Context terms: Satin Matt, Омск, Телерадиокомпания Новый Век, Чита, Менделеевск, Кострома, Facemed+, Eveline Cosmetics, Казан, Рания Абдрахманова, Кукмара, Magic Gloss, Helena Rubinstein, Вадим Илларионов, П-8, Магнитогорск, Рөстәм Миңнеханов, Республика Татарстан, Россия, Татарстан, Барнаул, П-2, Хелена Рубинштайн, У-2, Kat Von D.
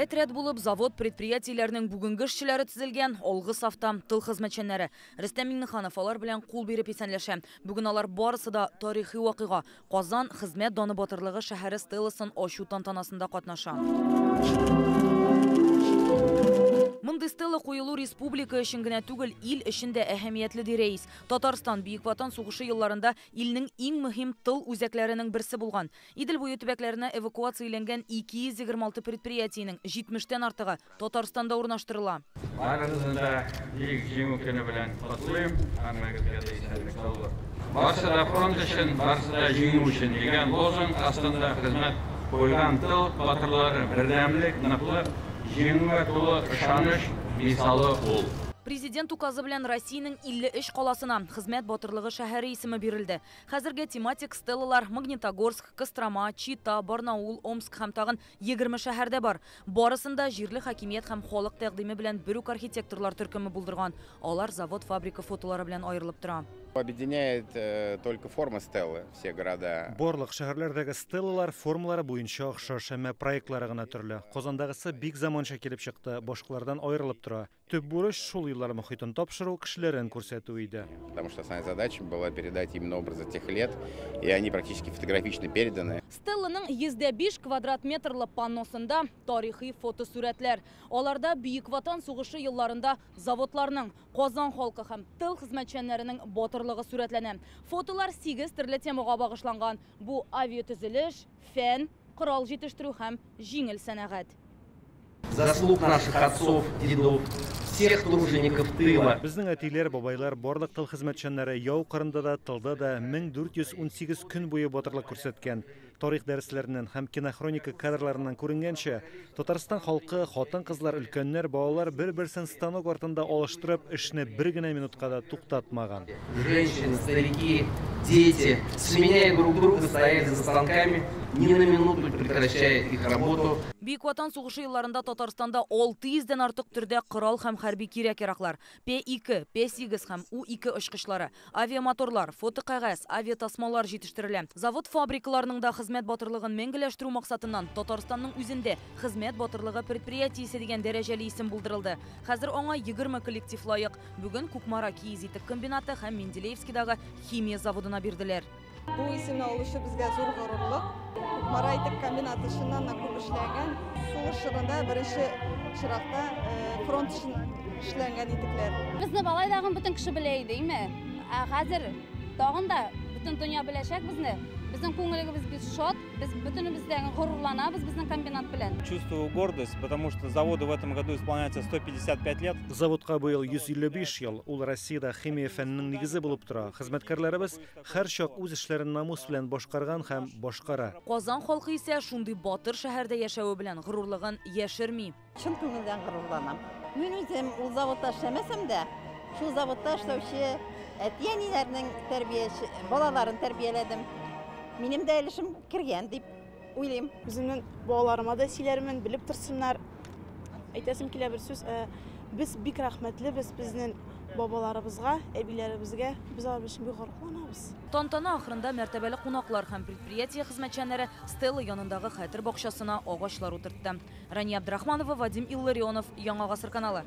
Рет-рет булып завод предприятиеләрнең бүгенге эшчеләре төзелгән алгы сафта тыл хезмәтчәннәре Рөстәм Миңнеханов алар белән кул биреп исәнләшә. Бүген алар барысы да тарихи вакыйга Казан хезмәт даны батырлыгы шәһәре стеласын ашу тантанасында катнаша. Мондый стелла куелу республика өчен генә түгел, ил өчен дә әһәмиятле ди рәис. Татарстан Бөек Ватан сугышы елларында илнең иң мөһим тыл үзәкләренең берсе булган. Идел буе төбәкләренә эвакуацияләнгән 226 предприятиенең 70-тән артыгы Татарстанда урнаштырыла. Барысында бик җиңү көне белән котлыйм, һәммәгезгә дә исәнлек булсын. Барысында фронт өчен, барысында җиңү өчен дигән лозунг астында хезмәт куйган тыл батырлары бердәмлек ныклап Президент указы белән Россиянең 53 каласына хезмәт батырлыгы шәһәре исеме бирелде. Хәзергә тематик стеллалар Магнитогорск, Кострома, Чита, Барнаул, Омск һәм тагын 20 шәһәрдә бар. Барысында җирле хакимият һәм халык тәкъдиме белән бер үк архитекторлар төркеме булдырган. Алар завод, фабрика фотолары белән аерылып тора. Объединяет только форма стеллы все города. Барлык шәһәрләрдәге стеллалар формалары буенча охшаш, әмма проектлары гына төрле. Казандагысы бик заманча килеп чыкты, башкалардан аерылып тора. Төп бурыч шул еллар мөхитен тапшыру, кешеләрен күрсәтү иде. Потому что основная задача была передать именно образы тех лет, и они практически фотографично переданы. Стелланың 105 квадрат метрлы панносында тарихи фотосүрәтләр. Аларда Бөек Ватан сугышы елларында заводларның, Казан халкы һәм тыл хезмәтчәннәренең сүрәтләнә. Фотолар 8 төрле темага багышланган. Бу авиатөзелеш, фән, корал җитештерү һәм җиңел сәнәгать. Заслуг наших отцов, дедов, всех тружеников тыла. Безнең әтиләр, бабайлар, барлык тыл хезмәтчәннәре яу кырында да, тылда да 1418 көн буе батырлык күрсәткән. Тарих дәресләреннән һәм кинохроника кадрларыннан күренгәнчә, Татарстан халкы, хатын-кызлар, өлкәннәр, балалар бер-берсен станок артында алыштырып, эшне бер генә минутка да туктатмаган. Женщины, старики, дети, сменяя друг друга, стоят за станками, ни на минуту прекращая их работу. Бөек Ватан сугышы елларында Татарстанда 600-дән артык төрдә корал һәм хәрби кирәк-яраклар, П-2, П-8 һәм У-2 очкычлары, авиамоторлар, фотокәгазь, авиатасмалар җитештерелә. Завод фабрикаларының да хезмәт батырлыгын мәңгеләштерү максатыннан Татарстанның үзендә хезмәт батырлыгы предприятиесе дигән дәрәҗәле исем булдырылды. Хәзер аңа 20 коллектив лаек. Бүген Кукмара киез итек комбинаты һәм Менделеевскидагы химия заводына бирделәр. Бу исемне алышы безгә зур горурлык. Кукмара итек комбинаты эшеннән дә күп эшләнгән. Сугыш чорында беренче чиратта фронт эшеннән эшләнгән итекләр. Безне балайдагы бүтән кеше белә иде, әйме? Ә хәзер тагын да бүтән дөнья беләчәк безне. Безнең күңелебез без шат, без бөтенебездән горурланабыз безнең комбинат белән. Чувствую гордость, потому что заводу в этом году исполняется 155 лет. Заводка быел 155 ел. Ул Россиядә химия фәннең нигезе булып тора. Хезмәткәрләребез һәр чак үз эшләрен намус белән башкарган һәм башкара. Казан халкы исә шундый батыр шәһәрдә яшәүе белән горурлыгын яшерми. Чын күңелдән горурланам. Мин үзем ул заводта эшләмәсәм дә, шул заводта эшләүче әтиәниләрнең тәрбияче балаларын тәрбияләдем. Минем дә элешем кергән дип уйлыйм. Үземнең балаларыма да сөйләрмен, билеп торсыннар. Әйтәсем килә бер сүз, без бик рәхмәтлебез безнең бабаларыбызга, әбиләребезгә. Без алар өчен бик горурланабыз. Тантана ахырында мәртәбәле кунаклар һәм предприятие хезмәтчәннәре Стелла янындагы хәтер бакчасына агачлар утыртты. Рания Абдрахманова, Вадим Илларионов, Яңа Гасыр каналы.